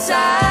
inside.